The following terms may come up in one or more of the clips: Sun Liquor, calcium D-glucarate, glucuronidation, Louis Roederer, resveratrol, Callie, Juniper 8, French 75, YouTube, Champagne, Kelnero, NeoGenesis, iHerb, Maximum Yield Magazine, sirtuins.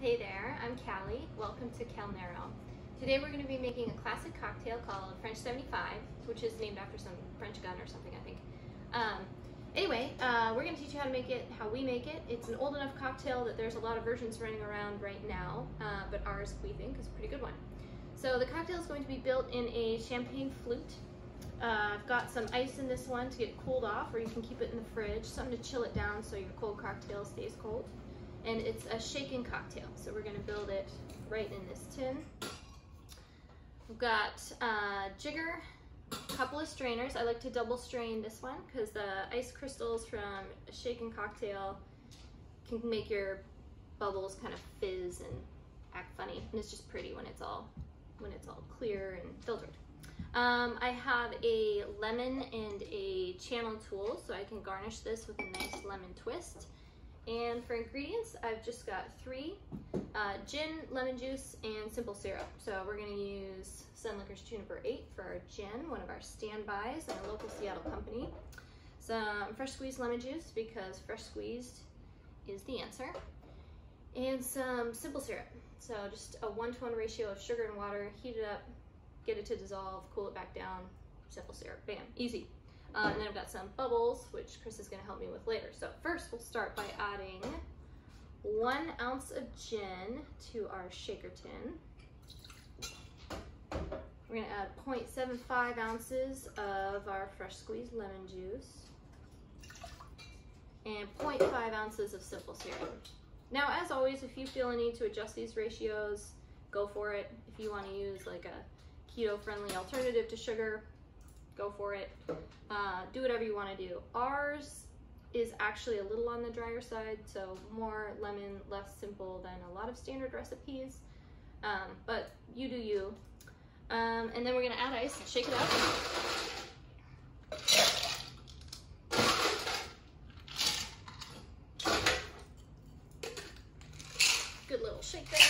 Hey there, I'm Callie. Welcome to Kelnero. Today we're going to be making a classic cocktail called French 75, which is named after some French gun or something, I think. Anyway, we're going to teach you how to make it, how we make it. It's an old enough cocktail that there's a lot of versions running around right now, but ours, we think, is a pretty good one. So the cocktail is going to be built in a champagne flute. I've got some ice in this one to get it cooled off, or you can keep it in the fridge, something to chill it down so your cold cocktail stays cold. And it's a shaken cocktail, so we're going to build it right in this tin. We've got jigger, a couple of strainers. I like to double strain this one because the ice crystals from a shaken cocktail can make your bubbles kind of fizz and act funny, and it's just pretty when it's all clear and filtered. I have a lemon and a channel tool, so I can garnish this with a nice lemon twist. And for ingredients, I've just got three, gin, lemon juice, and simple syrup. So we're gonna use Sun Liquor's Juniper 8 for our gin, one of our standbys and a local Seattle company. Some fresh squeezed lemon juice, because fresh squeezed is the answer. And some simple syrup. So just a 1:1 ratio of sugar and water, heat it up, get it to dissolve, cool it back down, simple syrup, bam, easy. And then I've got some bubbles, which Chris is going to help me with later. So first we'll start by adding 1 ounce of gin to our shaker tin. We're going to add 0.75 ounces of our fresh squeezed lemon juice and 0.5 ounces of simple syrup. Now, as always, if you feel a need to adjust these ratios, go for it. If you want to use like a keto-friendly alternative to sugar, go for it. Do whatever you want to do. Ours is actually a little on the drier side, so more lemon, less simple than a lot of standard recipes, but you do you. And then we're going to add ice and shake it up. Good little shake there.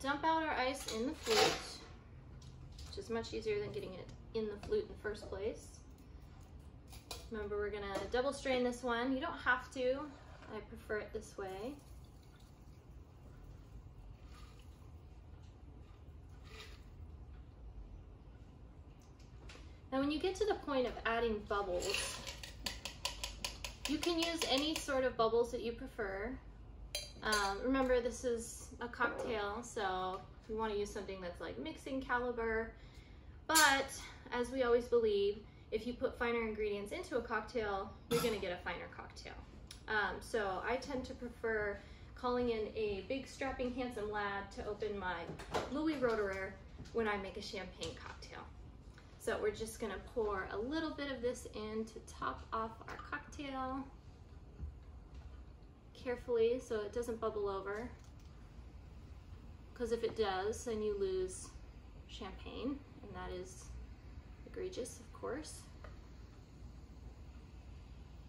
Dump out our ice in the flute, which is much easier than getting it in the flute in the first place. Remember, we're gonna double strain this one. You don't have to, I prefer it this way. Now, when you get to the point of adding bubbles, you can use any sort of bubbles that you prefer. Remember, this is a cocktail, so you want to use something that's like mixing caliber, but as we always believe, if you put finer ingredients into a cocktail, you're going to get a finer cocktail. So I tend to prefer calling in a big, strapping, handsome lad to open my Louis Roederer when I make a champagne cocktail. So we're just going to pour a little bit of this in to top off our cocktail. Carefully so it doesn't bubble over, because if it does, then you lose champagne, and that is egregious, of course.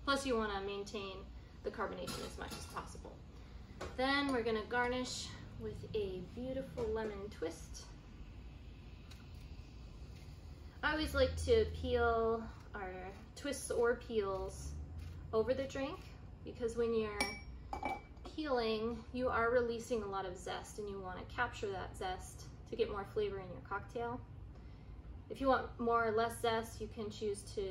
Plus, you want to maintain the carbonation as much as possible. Then we're going to garnish with a beautiful lemon twist. I always like to peel our twists or peels over the drink, because when you're peeling, you are releasing a lot of zest, and you want to capture that zest to get more flavor in your cocktail. If you want more or less zest, you can choose to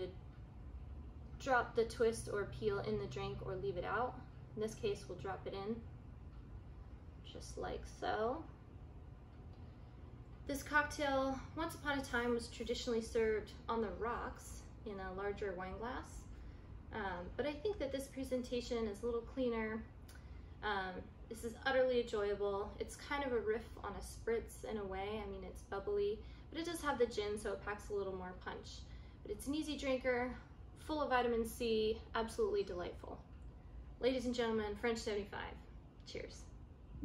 drop the twist or peel in the drink or leave it out. In this case, we'll drop it in, just like so. This cocktail, once upon a time, was traditionally served on the rocks in a larger wine glass. But I think that this presentation is a little cleaner. This is utterly enjoyable. It's kind of a riff on a spritz in a way. I mean, it's bubbly, but it does have the gin, so it packs a little more punch. But it's an easy drinker, full of vitamin C, absolutely delightful. Ladies and gentlemen, French 75. Cheers.